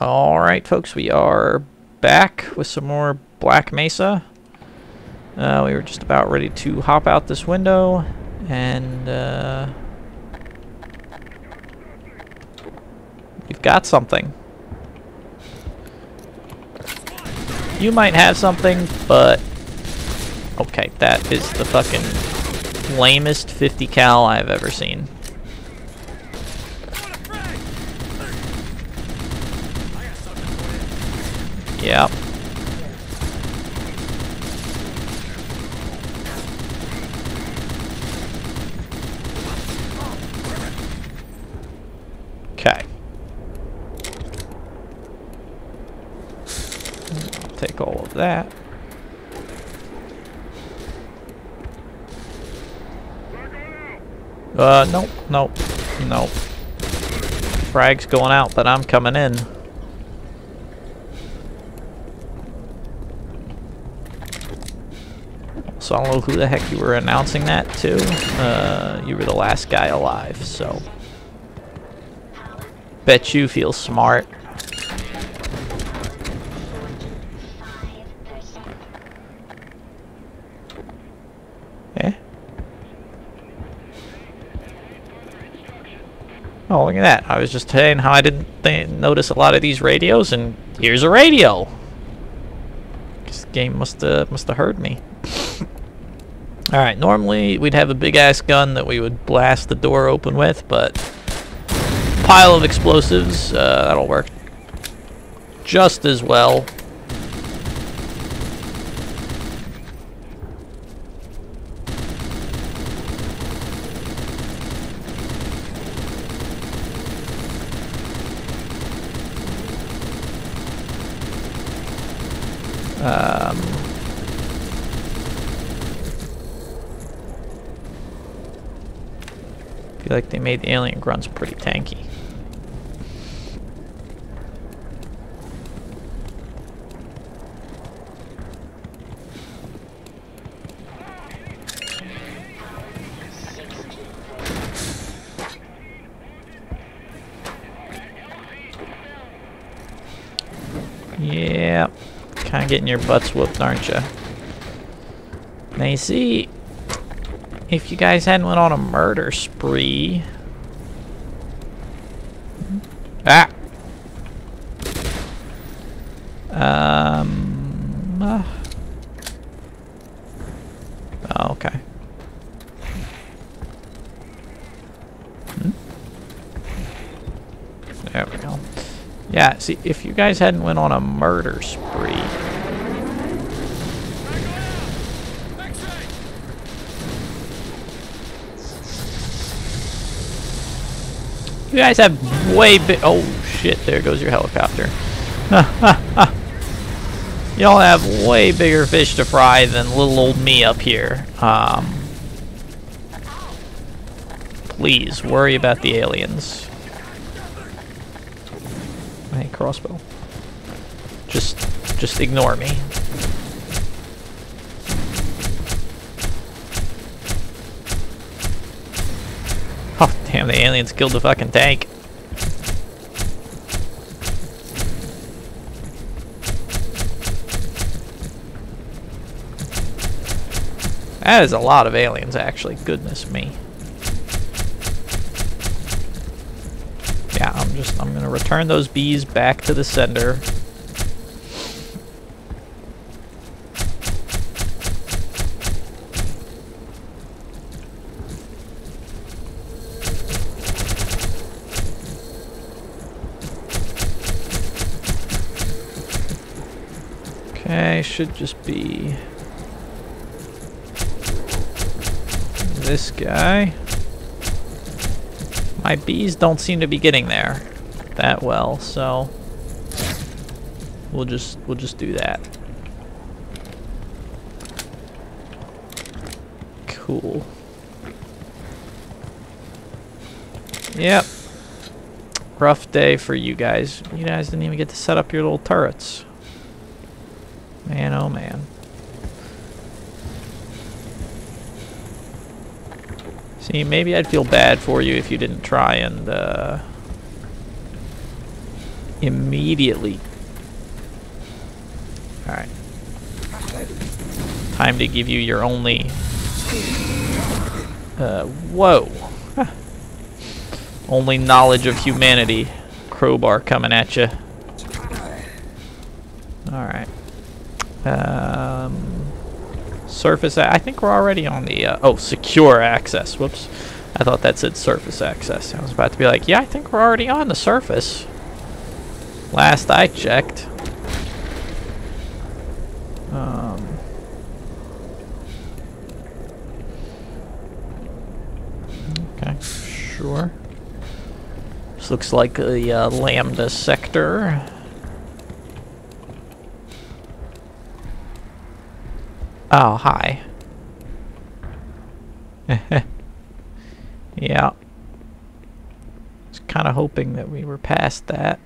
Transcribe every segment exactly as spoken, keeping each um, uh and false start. Alright folks, we are back with some more Black Mesa. Uh, we were just about ready to hop out this window and uh, we've got something. You might have something, but okay, that is the fucking lamest fifty cal I've ever seen. Yep. Okay. I'll take all of that. Uh, nope, nope, nope. Frag's going out, but I'm coming in. So I don't know who the heck you were announcing that to. Uh, you were the last guy alive, so. Bet you feel smart. Eh? Oh, look at that. I was just saying how I didn't th notice a lot of these radios, and here's a radio! This game must have must have heard me. Alright, normally we'd have a big-ass gun that we would blast the door open with, but pile of explosives, uh, that'll work just as well. Um... I feel like they made the alien grunts pretty tanky. Yeah, kind of getting your butts whooped, aren't you? Now you see, if you guys hadn't went on a murder spree... Ah! Um... Uh. Oh, okay. Hmm? There we go. Yeah, see, if you guys hadn't went on a murder spree... You guys have way big. Oh shit! There goes your helicopter. Y'all have way bigger fish to fry than little old me up here. Um, please worry about the aliens. Hey, crossbow. Just, just ignore me. Damn, the aliens killed the fucking tank. That is a lot of aliens, actually. Goodness me. Yeah, I'm just, I'm gonna return those bees back to the sender. Okay, should just be this guy. My bees don't seem to be getting there that well, so we'll just we'll just do that. Cool. Yep. Rough day for you guys. You guys didn't even get to set up your little turrets. Man, oh man. See, maybe I'd feel bad for you if you didn't try and, uh... immediately. Alright. Time to give you your only... Uh, whoa. Huh. Only knowledge of humanity. Crowbar coming at you. Alright. Um, surface... I think we're already on the... Uh, oh, secure access. Whoops. I thought that said surface access. I was about to be like, yeah, I think we're already on the surface. Last I checked. Um, okay, sure. This looks like the uh, Lambda sector. Oh, hi. Yeah. I was kind of hoping that we were past that.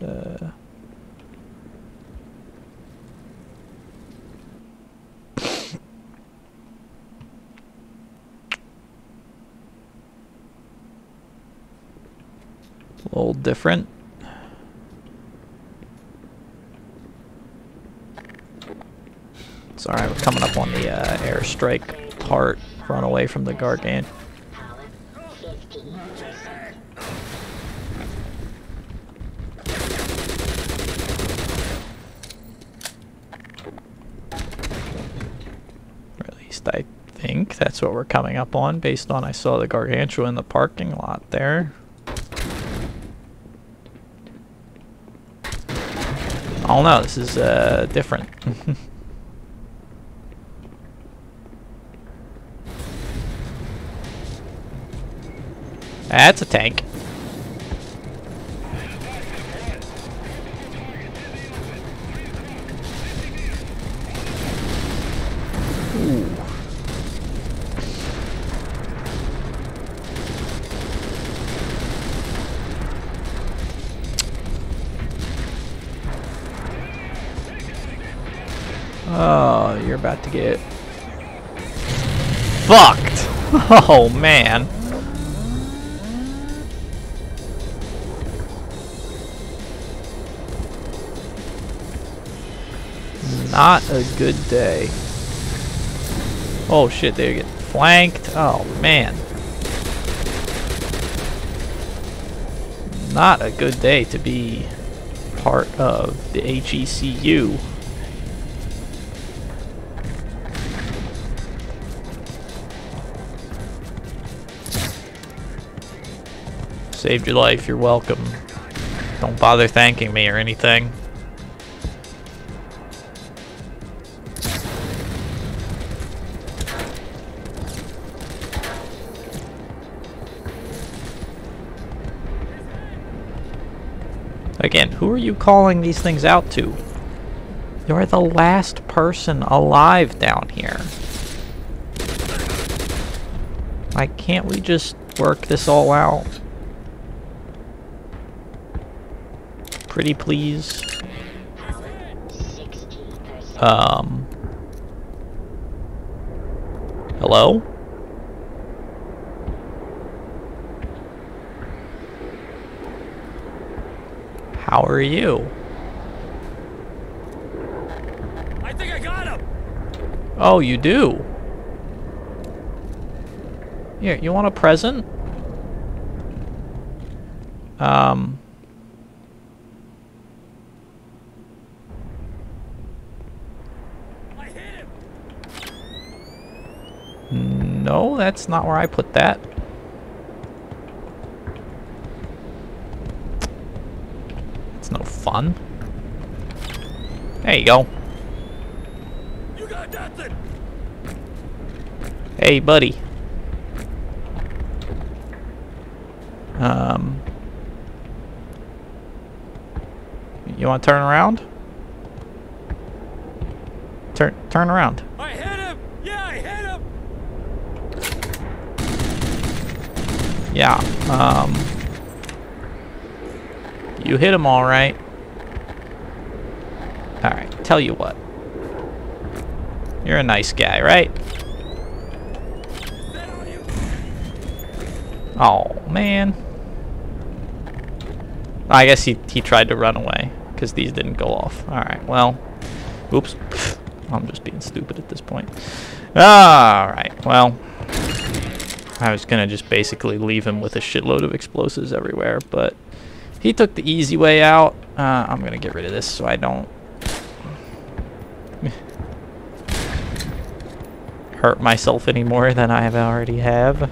Uh, a little different. It's all right. We're coming up on the uh, airstrike part. Run away from the Gargant. I think that's what we're coming up on based on I saw the Gargantua in the parking lot there. Oh no, this is uh, different. That's a tank. Oh, you're about to get fucked. Oh, man. Not a good day. Oh, shit, they get flanked. Oh, man. Not a good day to be part of the H E C U. Saved your life, you're welcome. Don't bother thanking me or anything. Again, who are you calling these things out to? You're the last person alive down here. Like, can't we just work this all out? Pretty please. Um. Hello? How are you? I think I got him. Oh, you do. Here, you want a present? Um. No, that's not where I put that. It's no fun. There you go. You got nothing. Hey, buddy. Um, you want to turn around? Turn, turn around. I hit him. Yeah, I hit him. Yeah, um, you hit him all right. All right, tell you what. You're a nice guy, right? Oh, man. I guess he, he tried to run away because these didn't go off. Alright, well. Oops. I'm just being stupid at this point. Alright, well. I was going to just basically leave him with a shitload of explosives everywhere, but he took the easy way out. Uh, I'm going to get rid of this so I don't hurt myself any more than I already have.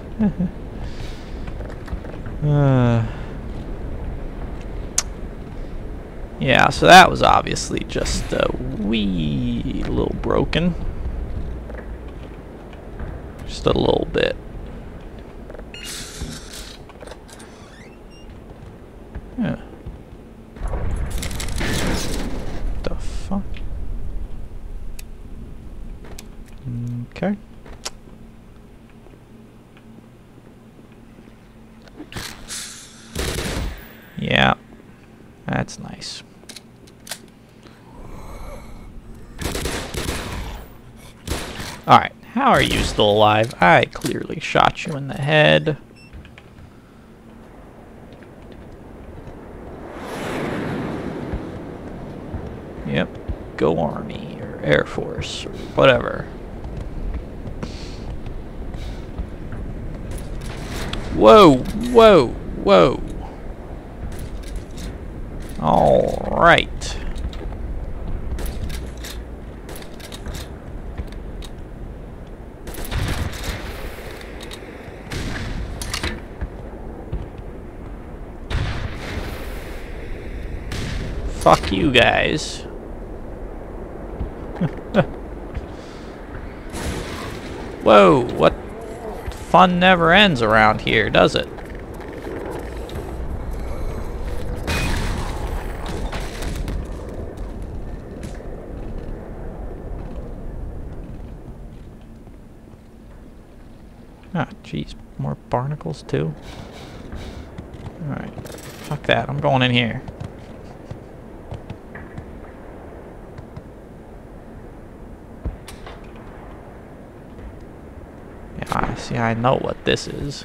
uh, yeah, so that was obviously just a wee little broken. Just a little bit. Yeah. The fuck? Okay. Yeah. That's nice. Alright, how are you still alive? I clearly shot you in the head. Go Army or Air Force or whatever. Whoa, whoa, whoa. All right. Fuck you guys. Whoa, what fun never ends around here, does it? Ah, jeez, more barnacles too. Alright, fuck that, I'm going in here. See, I know what this is.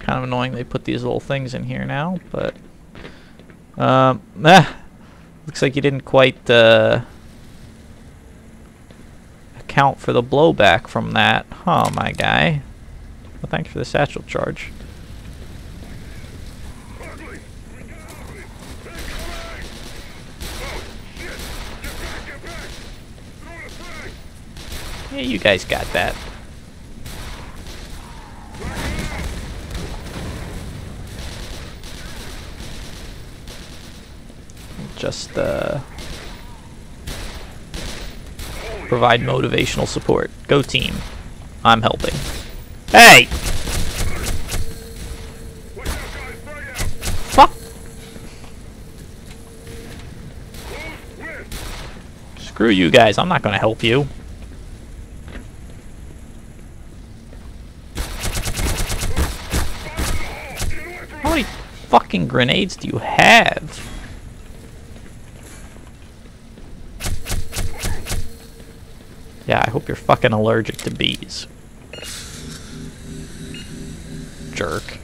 Kind of annoying they put these little things in here now, but um, eh, looks like you didn't quite uh, count for the blowback from that, huh, my guy? Well, thanks for the satchel charge. Yeah, you guys got that. Just, uh... provide motivational support. Go team. I'm helping. Hey! Fuck! Screw you guys. I'm not gonna help you. How many fucking grenades do you have? Yeah, I hope you're fucking allergic to bees. Jerk.